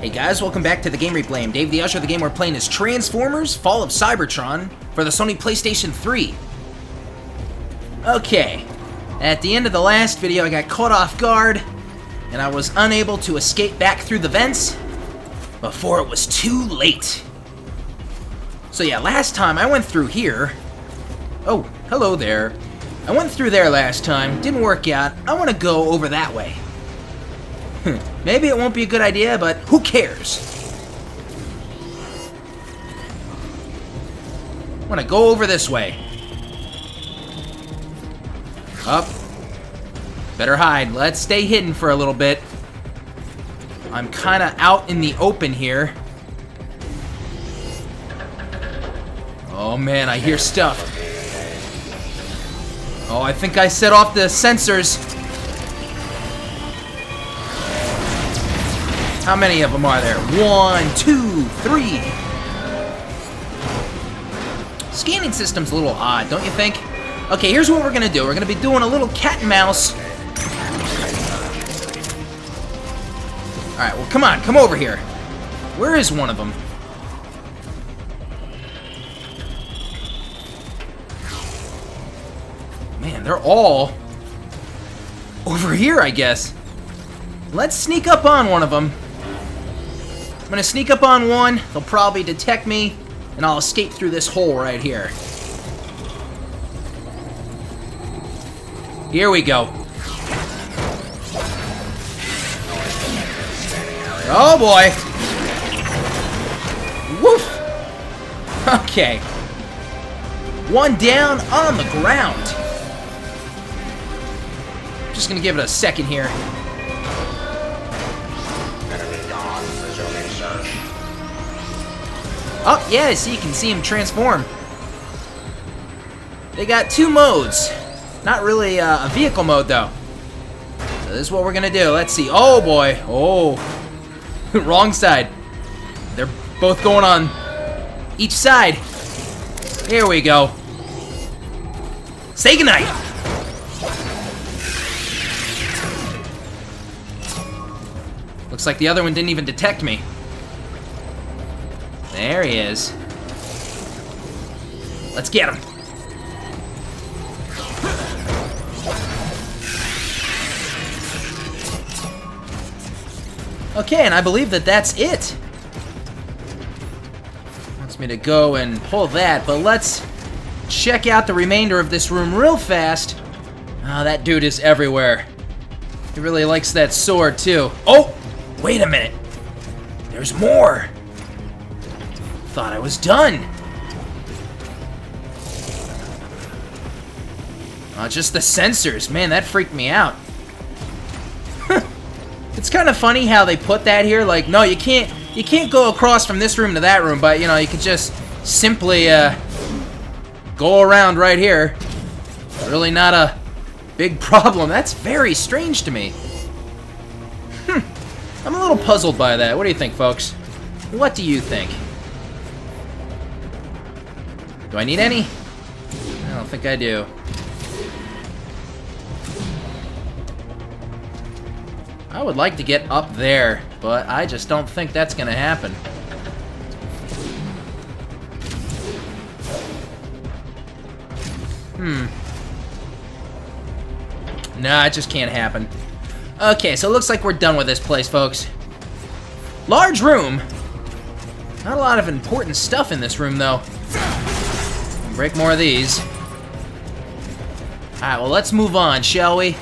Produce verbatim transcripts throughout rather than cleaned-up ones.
Hey guys, welcome back to the Game Replay. I'm Dave the Usher. The game we're playing is Transformers Fall of Cybertron for the Sony PlayStation three. Okay, at the end of the last video I got caught off guard and I was unable to escape back through the vents before it was too late. So yeah, last time I went through here. Oh, hello there. I went through there last time, didn't work out. I want to go over that way. Maybe it won't be a good idea, but who cares? I want to go over this way. Up. Better hide. Let's stay hidden for a little bit. I'm kind of out in the open here. Oh man, I hear stuff. Oh, I think I set off the sensors. How many of them are there? One, two, three. Scanning system's a little odd, don't you think? Okay, here's what we're gonna do. We're gonna be doing a little cat and mouse. Alright, well come on, come over here. Where is one of them? Man, they're all over here, I guess. Let's sneak up on one of them. I'm gonna sneak up on one, they'll probably detect me, and I'll escape through this hole right here. Here we go. Oh boy! Woof! Okay. One down on the ground. Just gonna give it a second here. Oh, yeah, see, you can see him transform. They got two modes. Not really uh, a vehicle mode, though. So this is what we're going to do. Let's see. Oh, boy. Oh. Wrong side. They're both going on each side. Here we go. Say goodnight. Looks like the other one didn't even detect me. There he is. Let's get him. Okay, and I believe that that's it. Wants me to go and pull that, but let's check out the remainder of this room real fast. Oh, that dude is everywhere. He really likes that sword, too. Oh, wait a minute. There's more. Thought I was done. Oh, just the sensors. Man, that freaked me out. It's kind of funny how they put that here. Like, no, you can't you can't go across from this room to that room, but, you know, you can just simply uh, go around right here. Really not a big problem. That's very strange to me. Hmm. I'm a little puzzled by that. What do you think, folks? What do you think? Do I need any? I don't think I do. I would like to get up there, but I just don't think that's gonna happen. Hmm. Nah, it just can't happen. Okay, so it looks like we're done with this place, folks. Large room. Not a lot of important stuff in this room, though. Break more of these. Alright, well, let's move on, shall we?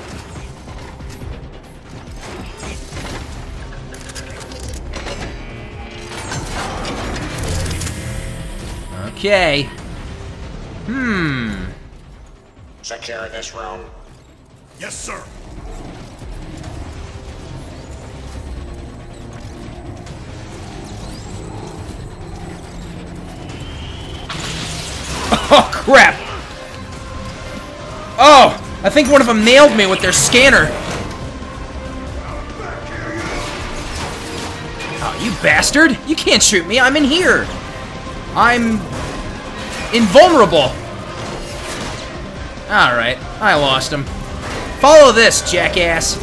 Okay. Hmm. Secure this room. Yes, sir. Oh, crap! Oh! I think one of them nailed me with their scanner. Oh, you bastard! You can't shoot me, I'm in here! I'm invulnerable. Alright, I lost him. Follow this, jackass.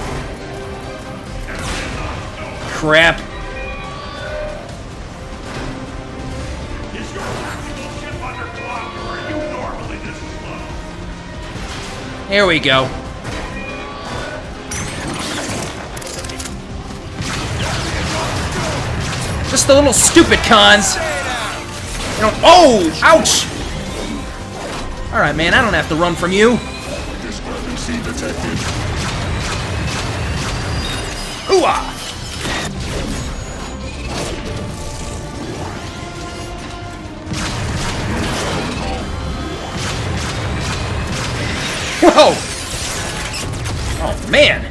Crap. There we go. Just the little stupid cons. You know, oh! Ouch! Alright, man, I don't have to run from you. Discrepancy detected. Ooh-ah! Whoa! Oh, man!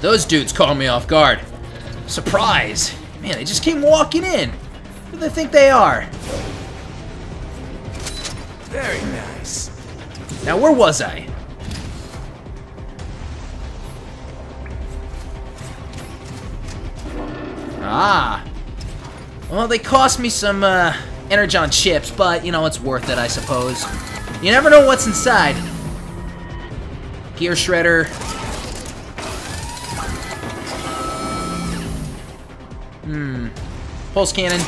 Those dudes caught me off guard. Surprise! Man, they just came walking in. Who do they think they are? Very nice. Now, where was I? Ah. Well, they cost me some uh, Energon chips, but, you know, it's worth it, I suppose. You never know what's inside. Gear Shredder. Hmm. Pulse Cannon.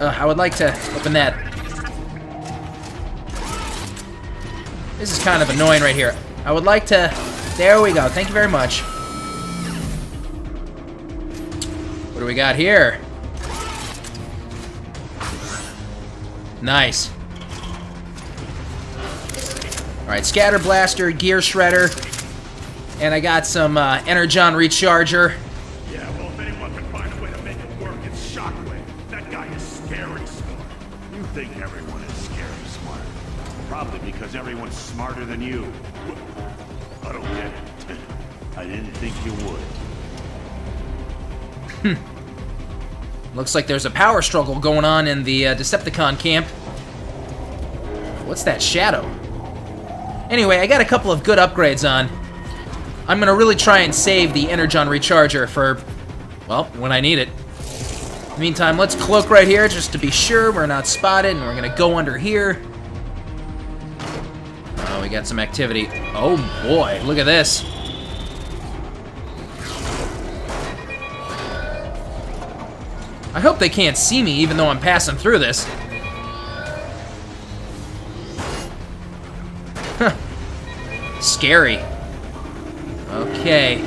Uh, I would like to open that. This is kind of annoying right here. I would like to... There we go. Thank you very much. What do we got here? Nice. Alright, Scatter Blaster, Gear Shredder, and I got some uh, Energon Recharger. Yeah, well, if anyone can find a way to make it work, it's Shockwave. That guy is scary smart. You think everyone is scary smart. Probably because everyone's smarter than you. I don't get it. I didn't think you would. Hmm. Looks like there's a power struggle going on in the uh, Decepticon camp. What's that shadow? Anyway, I got a couple of good upgrades on. I'm gonna really try and save the Energon Recharger for, well, when I need it. In the meantime, let's cloak right here just to be sure we're not spotted, and we're gonna go under here. Oh, we got some activity. Oh boy, look at this. I hope they can't see me even though I'm passing through this. Scary. Okay.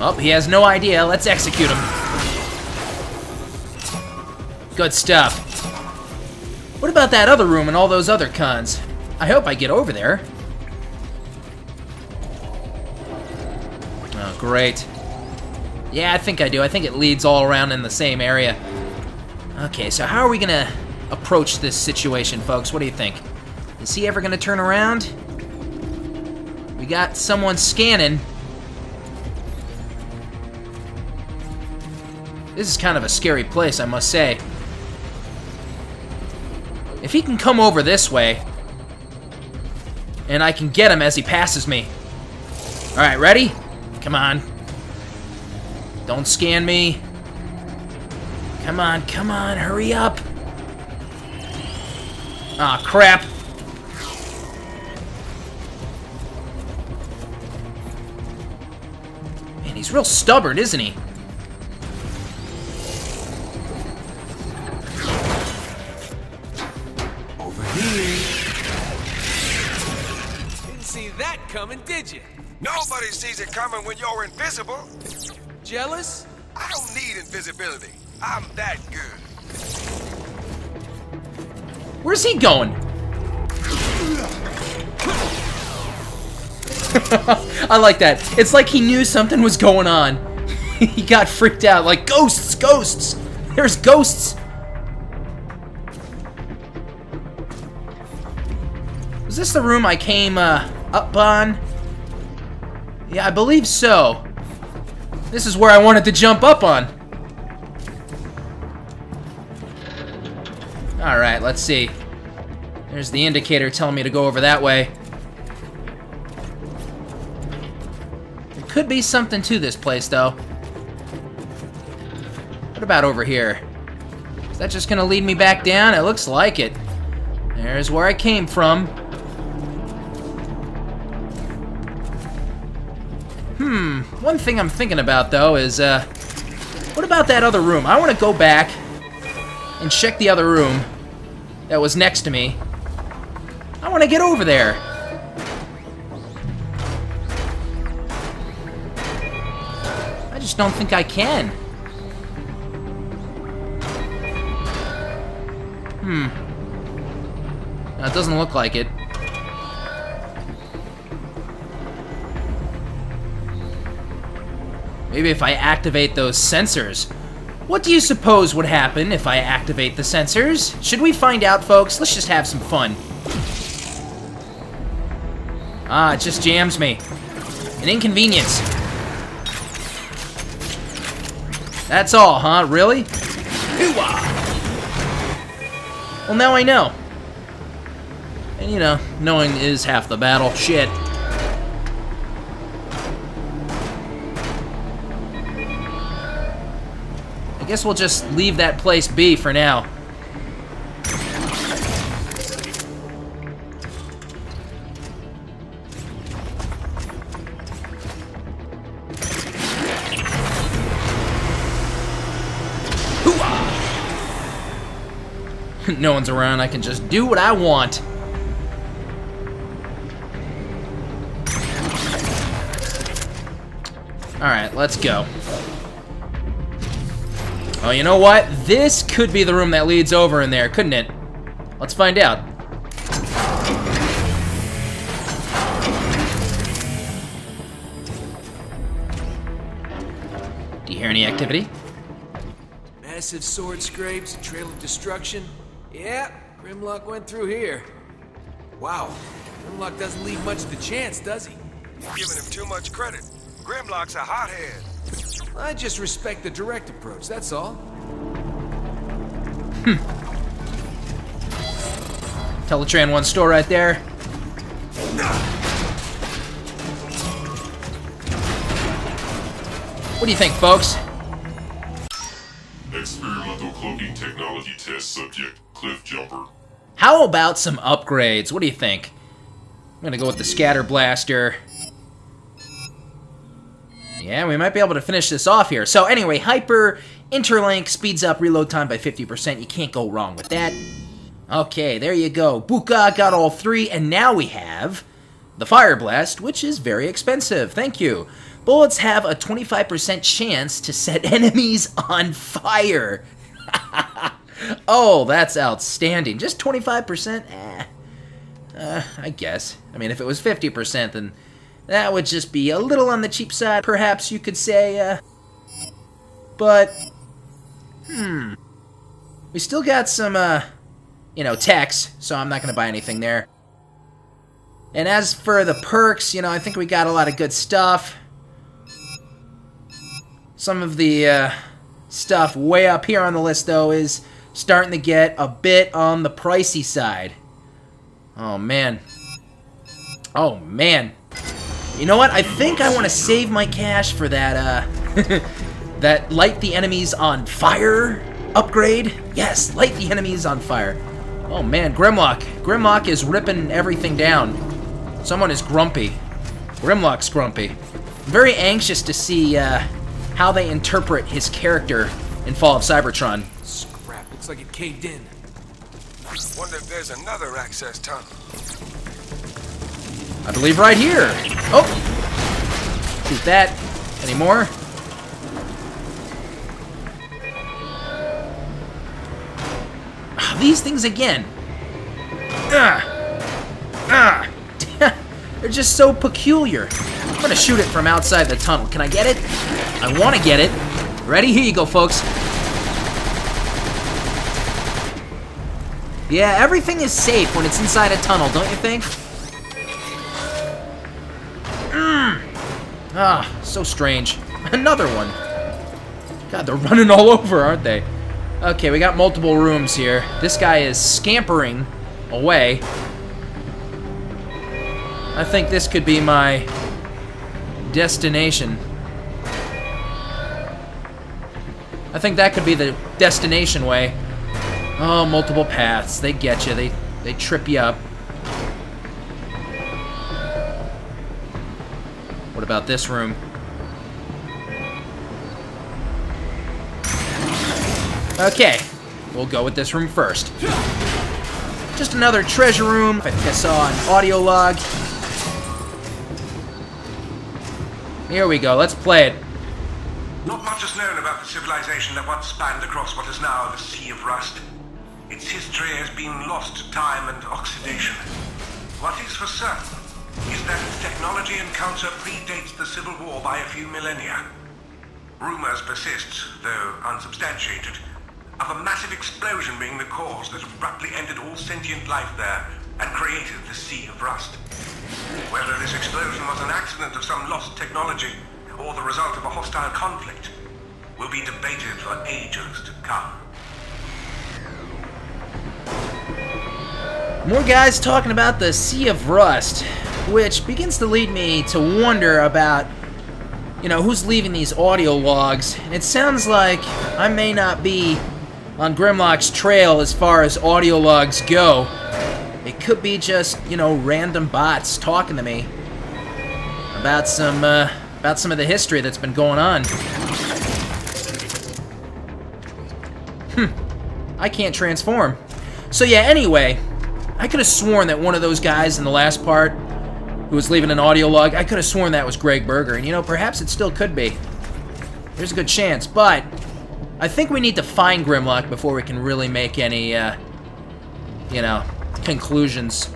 Oh, he has no idea. Let's execute him. Good stuff. What about that other room and all those other cons? I hope I get over there. Oh, great. Yeah, I think I do. I think it leads all around in the same area. Okay, so how are we gonna approach this situation, folks? What do you think? Is he ever gonna turn around? We got someone scanning. This is kind of a scary place, I must say. If he can come over this way, and I can get him as he passes me. All right, ready? Come on. Don't scan me. Come on, come on, hurry up. Ah, crap. Man, he's real stubborn, isn't he? Over here. Didn't see that coming, did you? Nobody sees it coming when you're invisible. Jealous? I don't need invisibility. I'm that good. Where's he going? I like that. It's like he knew something was going on. He got freaked out. Like, ghosts, ghosts. There's ghosts. Is this the room I came uh, up on? Yeah, I believe so. This is where I wanted to jump up on. Alright, let's see. There's the indicator telling me to go over that way. There could be something to this place, though. What about over here? Is that just gonna lead me back down? It looks like it. There's where I came from. Hmm. Hmm, one thing I'm thinking about, though, is, uh, what about that other room? I want to go back and check the other room that was next to me. I want to get over there. I just don't think I can. Hmm. No, it doesn't look like it. Maybe if I activate those sensors. What do you suppose would happen if I activate the sensors? Should we find out, folks? Let's just have some fun. Ah, it just jams me. An inconvenience. That's all, huh? Really? Hoo-ah! Well, now I know. And you know, knowing is half the battle. Shit. I guess we'll just leave that place be for now. Hoo-ah! No one's around, I can just do what I want. Alright, let's go. Oh, you know what? This could be the room that leads over in there, couldn't it? Let's find out. Do you hear any activity? Massive sword scrapes, a trail of destruction. Yeah, Grimlock went through here. Wow, Grimlock doesn't leave much to chance, does he? You're giving him too much credit. Grimlock's a hothead. I just respect the direct approach, that's all. Hmm. Teletran one store right there. What do you think, folks? Experimental cloaking technology test subject, Cliff Jumper. How about some upgrades? What do you think? I'm gonna go with the Scatter Blaster. Yeah, we might be able to finish this off here. So anyway, Hyper Interlink speeds up reload time by fifty percent. You can't go wrong with that. Okay, there you go. Buka got all three, and now we have the Fire Blast, which is very expensive. Thank you. Bullets have a twenty-five percent chance to set enemies on fire. Oh, that's outstanding. Just twenty-five percent? Eh. Uh, I guess. I mean, if it was fifty percent, then... that would just be a little on the cheap side, perhaps you could say, uh... but... Hmm... we still got some, uh... you know, techs, so I'm not gonna buy anything there. And as for the perks, you know, I think we got a lot of good stuff. Some of the, uh... stuff way up here on the list, though, is starting to get a bit on the pricey side. Oh, man. Oh, man. You know what? I think I want to save my cash for that, uh... that light the enemies on fire upgrade. Yes, light the enemies on fire. Oh, man, Grimlock. Grimlock is ripping everything down. Someone is grumpy. Grimlock's grumpy. I'm very anxious to see, uh, how they interpret his character in Fall of Cybertron. Scrap. Looks like it caved in. Wonder if there's another access tunnel. I believe right here. Oh! Shoot that. Any more? Ah, these things again. Ah! Ah! They're just so peculiar. I'm gonna shoot it from outside the tunnel. Can I get it? I wanna get it. Ready? Here you go, folks. Yeah, everything is safe when it's inside a tunnel, don't you think? Ah, so strange. Another one. God, they're running all over, aren't they? Okay, we got multiple rooms here. This guy is scampering away. I think this could be my destination. I think that could be the destination way. Oh, multiple paths. They get you. They, they trip you up. About this room. Okay, we'll go with this room first. Just another treasure room. I think I saw an audio log. Here we go, let's play it. Not much is known about the civilization that once spanned across what is now the Sea of Rust. Its history has been lost to time and oxidation. What is for certain is that its technology encounter predates the Civil War by a few millennia. Rumors persist, though unsubstantiated, of a massive explosion being the cause that abruptly ended all sentient life there and created the Sea of Rust. Whether this explosion was an accident of some lost technology or the result of a hostile conflict will be debated for ages to come. More guys talking about the Sea of Rust, which begins to lead me to wonder about, you know, who's leaving these audio logs. And it sounds like I may not be on Grimlock's trail as far as audio logs go. It could be just, you know, random bots talking to me about some, uh, about some of the history that's been going on. Hmm. I can't transform. So yeah, anyway, I could have sworn that one of those guys in the last part who was leaving an audio log, I could have sworn that was Greg Berger. And you know, perhaps it still could be. There's a good chance, but I think we need to find Grimlock before we can really make any, uh, you know, conclusions.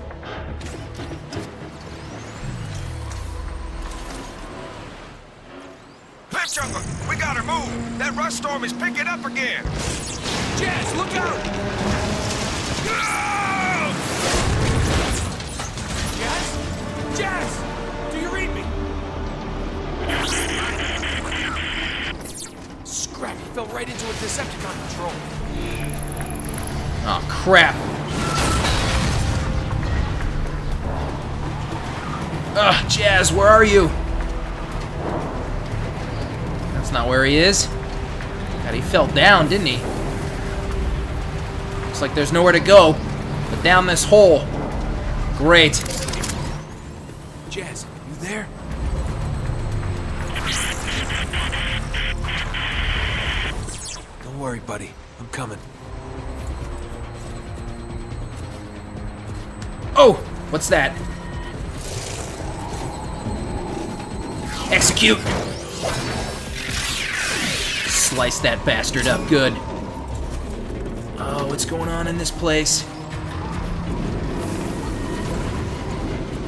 Cliff Jumper, we gotta move! That Rust Storm is picking up again! Jazz, look out! Jazz? Jazz! Do you read me? Scrap, he fell right into a Decepticon patrol. Oh, crap. Ugh, Jazz, where are you? That's not where he is. God, he fell down, didn't he? Looks like there's nowhere to go but down this hole. Great. Jazz, you there? Don't worry, buddy. I'm coming. Oh! What's that? Execute! Slice that bastard up good. Oh, what's going on in this place?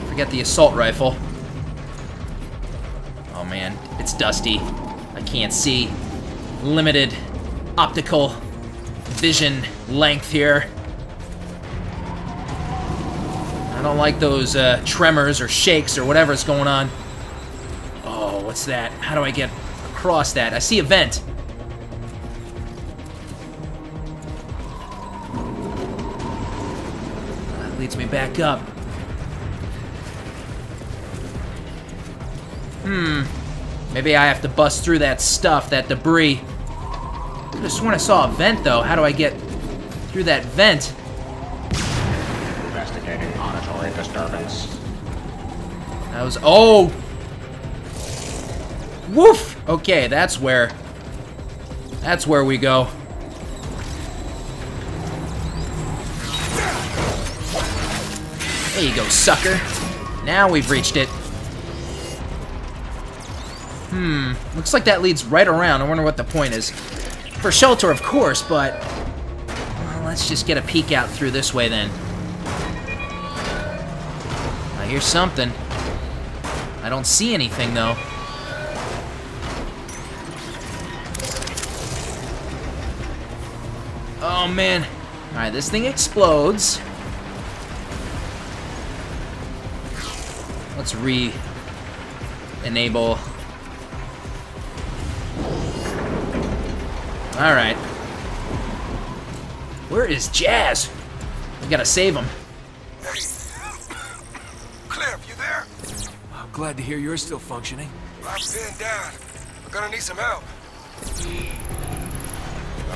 Forget the assault rifle. Oh man, it's dusty. I can't see. Limited optical vision length here. I don't like those uh, tremors or shakes or whatever's going on. What's that? How do I get across that? I see a vent. That leads me back up. Hmm. Maybe I have to bust through that stuff, that debris. I could have sworn I saw a vent, though. How do I get through that vent? Investigating auditory disturbance. That was... Oh! Woof! Okay, that's where... That's where we go. There you go, sucker. Now we've reached it. Hmm. Looks like that leads right around. I wonder what the point is. For shelter, of course, but... Well, let's just get a peek out through this way, then. I hear something. I don't see anything, though. Oh, man. All right, this thing explodes. Let's re-enable. All right. Where is Jazz? We gotta save him. Hey. Cliff, you there? I'm glad to hear you're still functioning. I'm pinned down. We're gonna need some help.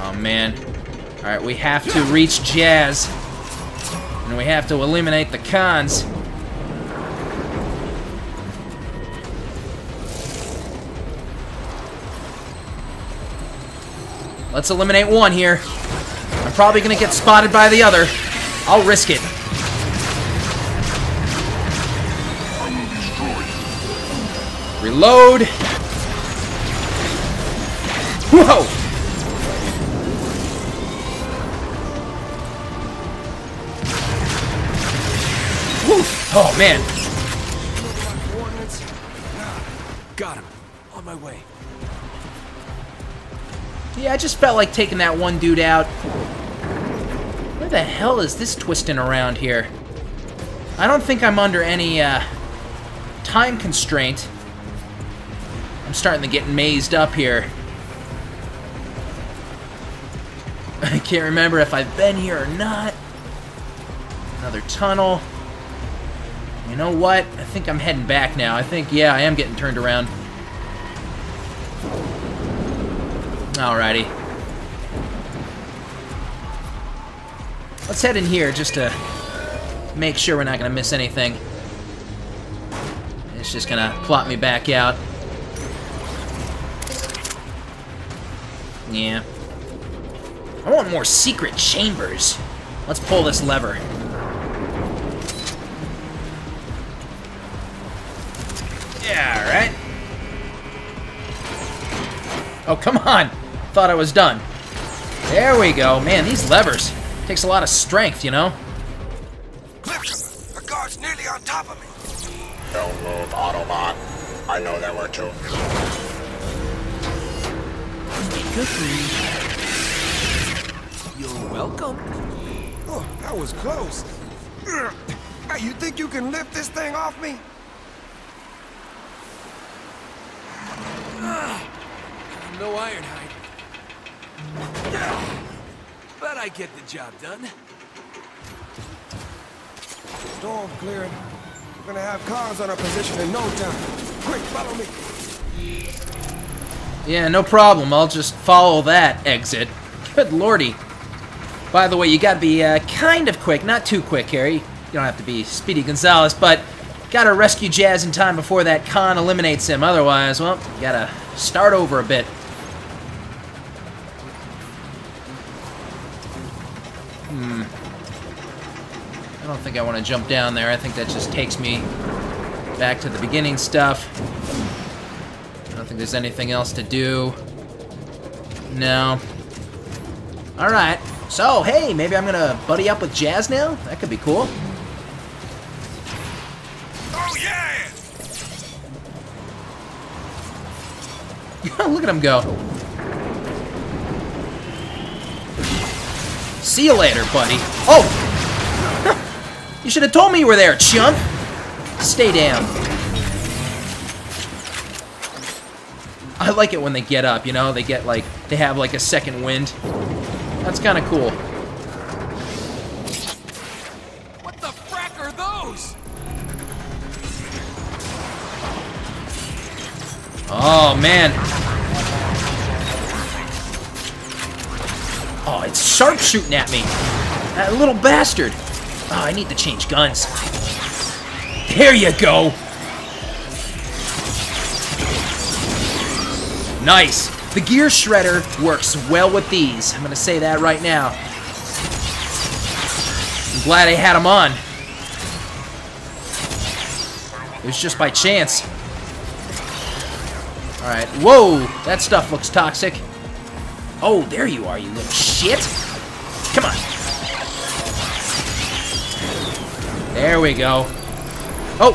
Oh, man. All right, we have to reach Jazz, and we have to eliminate the cons. Let's eliminate one here. I'm probably gonna get spotted by the other. I'll risk it. Reload. Whoa! Woof. Oh man. Got him. On my way. Yeah, I just felt like taking that one dude out. Where the hell is this twisting around here? I don't think I'm under any uh, time constraint. I'm starting to get mazed up here. I can't remember if I've been here or not. Another tunnel. You know what? I think I'm heading back now. I think, yeah, I am getting turned around. Alrighty. Let's head in here just to make sure we're not going to miss anything. It's just going to plot me back out. Yeah. I want more secret chambers. Let's pull this lever. Yeah, alright. Oh, come on! Thought I was done. There we go. Man, these levers. Takes a lot of strength, you know? Cliff, the guard's nearly on top of me. Don't move, Autobot. I know there were two. Good for you. You're welcome. Oh, that was close. You think you can lift this thing off me? No Ironhide. But I get the job done. Storm clearing. We're gonna have cars on our position in no time. Quick, follow me. Yeah, no problem. I'll just follow that exit. Good lordy. By the way, you gotta be uh, kind of quick, not too quick, Harry. You don't have to be Speedy Gonzalez, but gotta rescue Jazz in time before that con eliminates him. Otherwise, well, you gotta start over a bit. Hmm. I don't think I want to jump down there. I think that just takes me back to the beginning stuff. I don't think there's anything else to do. No. Alright. So, hey, maybe I'm going to buddy up with Jazz now? That could be cool. Oh, yeah! Look at him go. See you later, buddy. Oh! You should have told me you were there, chump! Stay down. I like it when they get up, you know? They get, like, they have, like, a second wind. That's kind of cool. What the frack are those? Oh, man. Oh, it's sharp shooting at me. That little bastard. Oh, I need to change guns. There you go. Nice. The Gear Shredder works well with these. I'm going to say that right now. I'm glad I had them on. It was just by chance. Alright. Whoa! That stuff looks toxic. Oh, there you are, you little shit! Come on. There we go. Oh!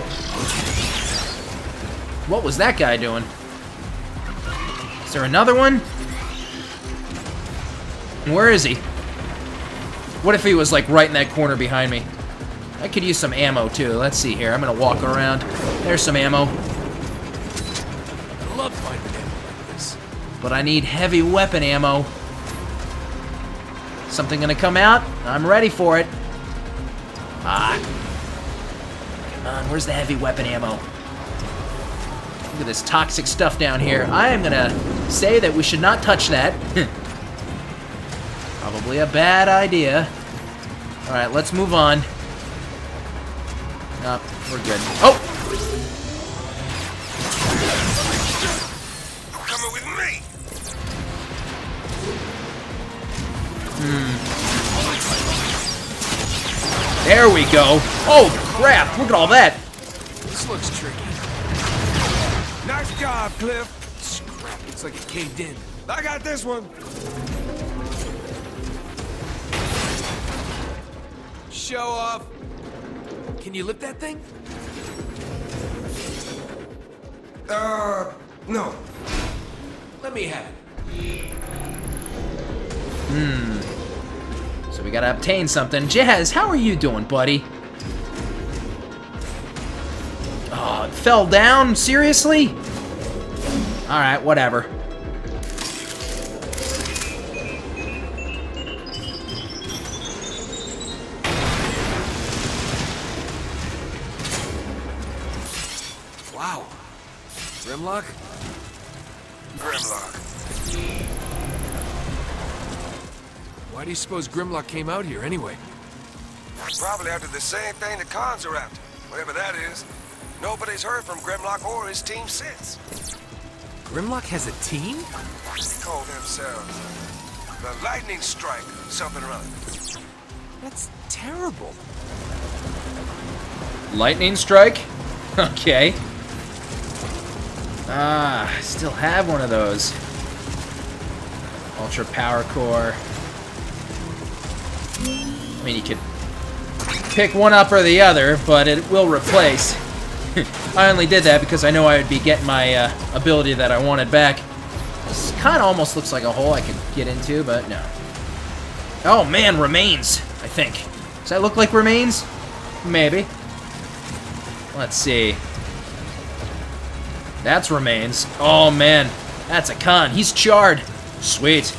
What was that guy doing? Is there another one? Where is he? What if he was, like, right in that corner behind me? I could use some ammo, too. Let's see here. I'm gonna walk around. There's some ammo. I love finding ammo like this. But I need heavy weapon ammo. Something gonna come out? I'm ready for it. Ah. Come on, where's the heavy weapon ammo? Look at this toxic stuff down here. I am gonna say that we should not touch that. Probably a bad idea. Alright, let's move on. Nope, we're good. Oh! Hmm. There we go. Oh, crap. Look at all that. This looks tricky. Nice job, Cliff. Scrap. Looks like it caved in. I got this one. Show off. Can you lift that thing? Uh, no. Let me have it. Hmm. So we gotta obtain something. Jazz, how are you doing, buddy? Oh, it fell down? Seriously? Alright, whatever. Wow. Grimlock? Grimlock. Why do you suppose Grimlock came out here anyway? Probably after the same thing the cons are after, whatever that is. Nobody's heard from Grimlock or his team since. Grimlock has a team? They call themselves the Lightning Strike, something or other. That's terrible. Lightning Strike? Okay. Ah, I still have one of those. Ultra Power Core. I mean, you could pick one up or the other, but it will replace. I only did that because I know I would be getting my uh, ability that I wanted back. This kind of almost looks like a hole I could get into, but no. Oh man, remains, I think. Does that look like remains? Maybe. Let's see. That's remains. Oh man, that's a con. He's charred. Sweet.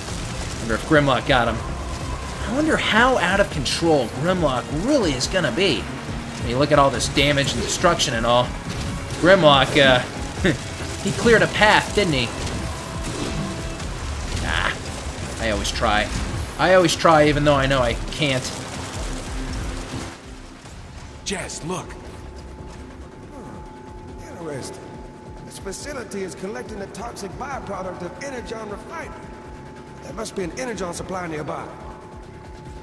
Wonder if Grimlock got him. I wonder how out of control Grimlock really is gonna be. I mean, look at all this damage and destruction and all. Grimlock, uh, he cleared a path, didn't he? Nah, I always try. I always try, even though I know I can't. Jazz, look. Hmm. Interesting. This facility is collecting the toxic byproduct of Energon refining. There must be an Energon supply nearby.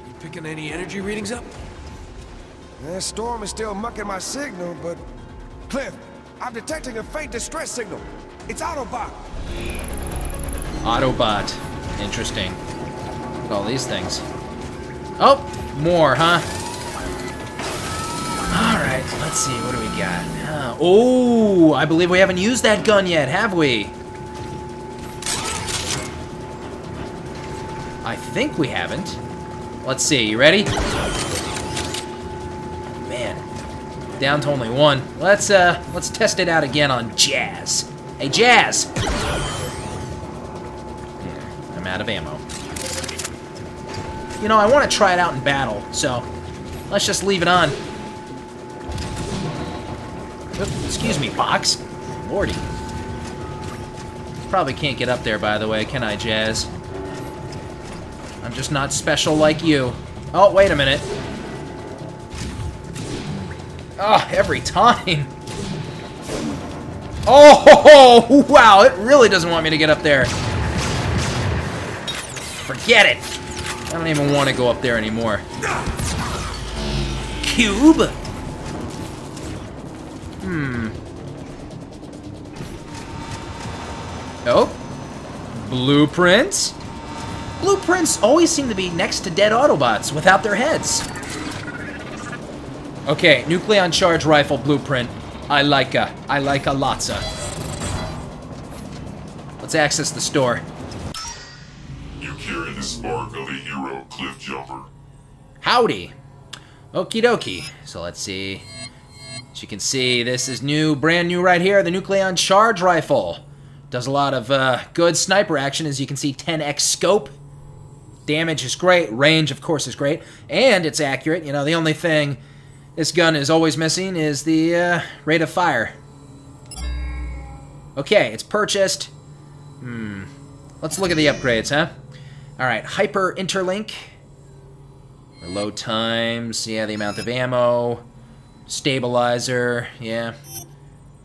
You picking any energy readings up? That storm is still mucking my signal, but... Cliff, I'm detecting a faint distress signal. It's Autobot. Autobot. Interesting. Look at all these things. Oh, more, huh? Alright, let's see. What do we got? Uh, oh, I believe we haven't used that gun yet, have we? I think we haven't. Let's see. You ready? Down to only one. Let's uh, let's test it out again on Jazz. Hey, Jazz! Yeah, I'm out of ammo. You know, I want to try it out in battle, so let's just leave it on. Oops, excuse me, box. Lordy. Probably can't get up there, by the way, can I, Jazz? I'm just not special like you. Oh, wait a minute. Oh, every time. Oh, wow, it really doesn't want me to get up there. Forget it. I don't even want to go up there anymore. Cube? Hmm. Oh. Blueprints? Blueprints always seem to be next to dead Autobots without their heads. Okay, Nucleon Charge Rifle Blueprint. I like a, I like a lotsa. Let's access the store. You carry the spark of a hero, Cliff Jumper. Howdy. Okie dokie. So let's see. As you can see, this is new, brand new right here, the Nucleon Charge Rifle. Does a lot of uh, good sniper action, as you can see, ten X scope. Damage is great, range, of course, is great, and it's accurate. You know, the only thing this gun is always missing is the uh, rate of fire. Okay, it's purchased. Hmm. Let's look at the upgrades, huh? All right, Hyper Interlink. Reload times, yeah, the amount of ammo. Stabilizer, yeah.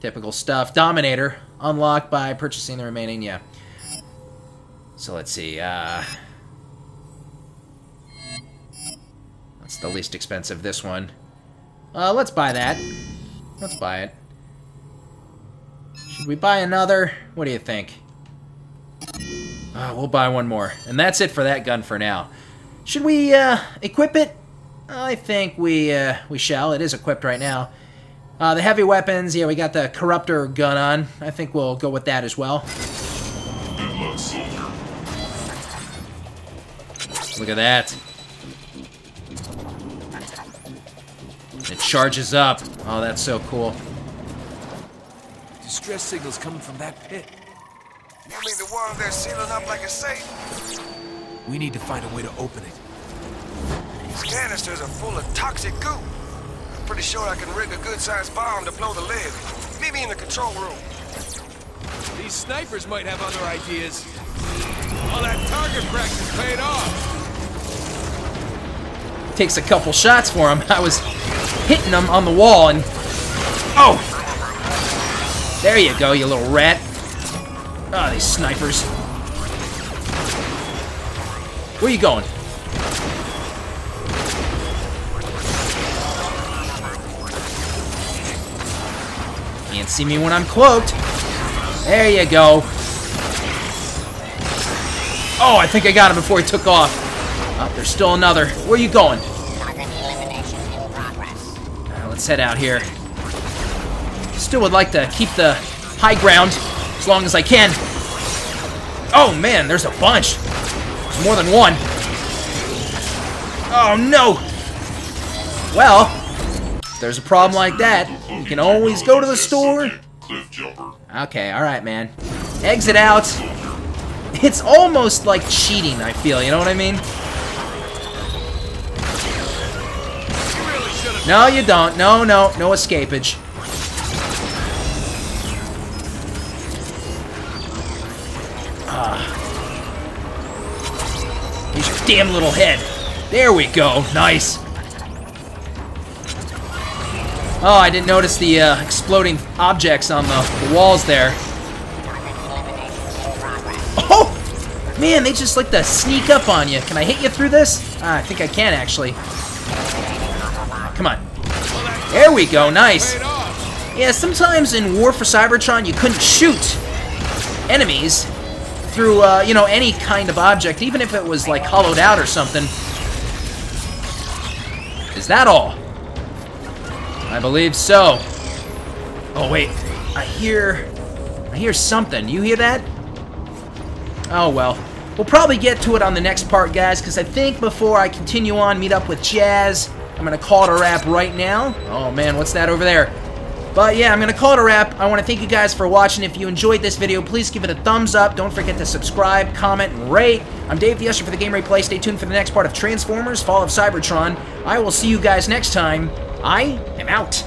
Typical stuff. Dominator, unlocked by purchasing the remaining, yeah. So let's see, uh... It's the least expensive, this one. Uh, let's buy that. Let's buy it. Should we buy another? What do you think? Uh, we'll buy one more. And that's it for that gun for now. Should we uh, equip it? I think we uh, we shall. It is equipped right now. Uh, the heavy weapons, yeah, we got the Corruptor gun on. I think we'll go with that as well. Good luck, soldier. Look at that. It charges up. Oh, that's so cool. Distress signals coming from that pit. You mean the one they're sealing up like a safe? We need to find a way to open it. These canisters are full of toxic goo. I'm pretty sure I can rig a good-sized bomb to blow the lid. Meet me in the control room. These snipers might have other ideas. All that target practice paid off. Takes a couple shots for him. I was hitting him on the wall and... Oh! There you go, you little rat. Ah, oh, these snipers. Where you going? Can't see me when I'm cloaked. There you go. Oh, I think I got him before he took off. Oh, there's still another. Where you going? Uh, let's head out here. Still would like to keep the high ground as long as I can. Oh, man, there's a bunch. There's more than one. Oh, no. Well, if there's a problem like that, you can always go to the store. Okay, all right, man. Exit out. It's almost like cheating, I feel, you know what I mean? No, you don't. No, no, no escapage. Ah. Here's your damn little head. There we go. Nice. Oh, I didn't notice the uh, exploding objects on the, the walls there. Oh! Man, they just like to sneak up on you. Can I hit you through this? Ah, I think I can, actually. Come on. There we go. Nice. Yeah, sometimes in War for Cybertron, you couldn't shoot enemies through, uh, you know, any kind of object, even if it was, like, hollowed out or something. Is that all? I believe so. Oh, wait. I hear... I hear something. You hear that? Oh, well. We'll probably get to it on the next part, guys, because I think before I continue on, meet up with Jazz, I'm going to call it a wrap right now. Oh, man, what's that over there? But yeah, I'm going to call it a wrap. I want to thank you guys for watching. If you enjoyed this video, please give it a thumbs up. Don't forget to subscribe, comment, and rate. I'm Dave the Usher for the Game Replay. Stay tuned for the next part of Transformers Fall of Cybertron. I will see you guys next time. I am out.